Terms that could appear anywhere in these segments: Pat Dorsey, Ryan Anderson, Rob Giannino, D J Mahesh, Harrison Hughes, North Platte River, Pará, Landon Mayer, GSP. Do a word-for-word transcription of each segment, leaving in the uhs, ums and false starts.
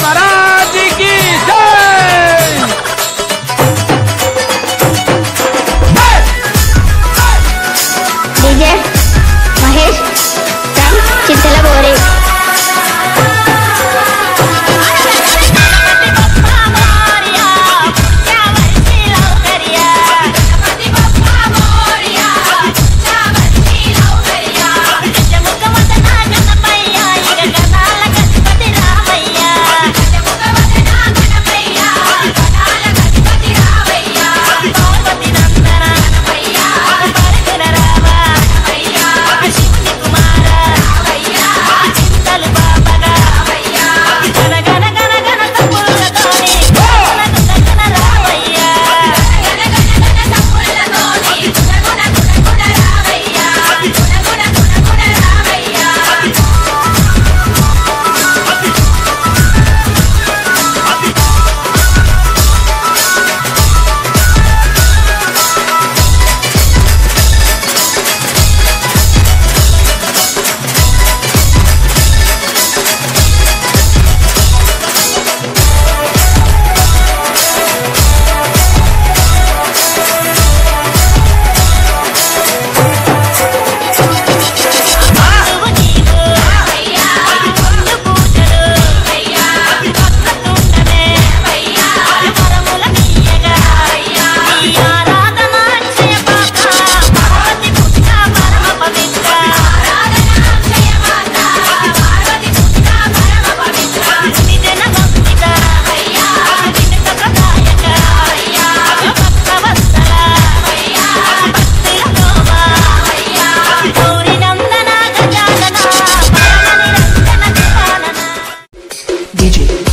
Pará de Guizé. D J Mahesh, from Chittalabore. Raju,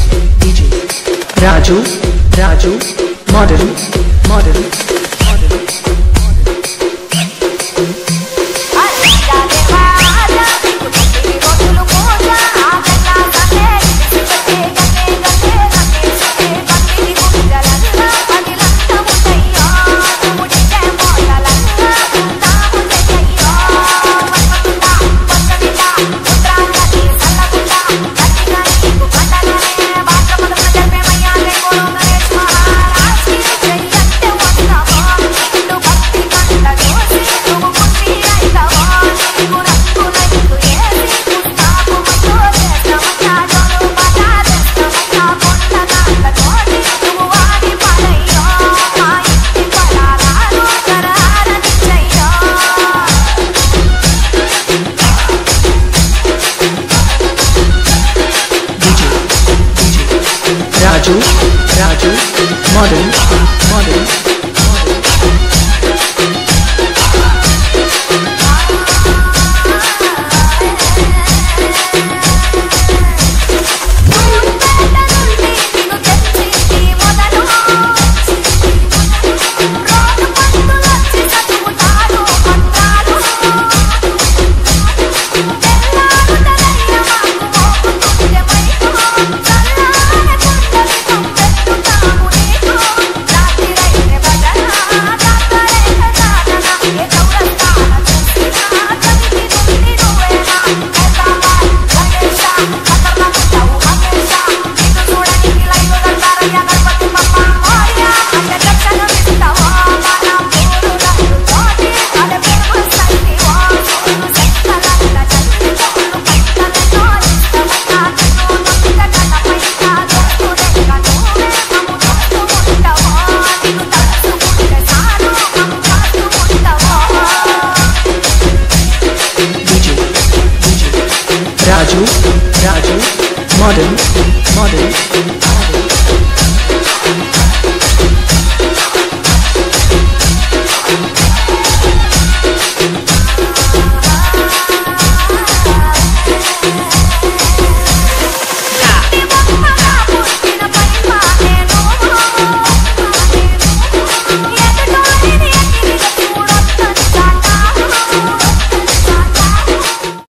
Raju, model, model, model. Raju, Raju, model, model. Raju, Raju, model, model.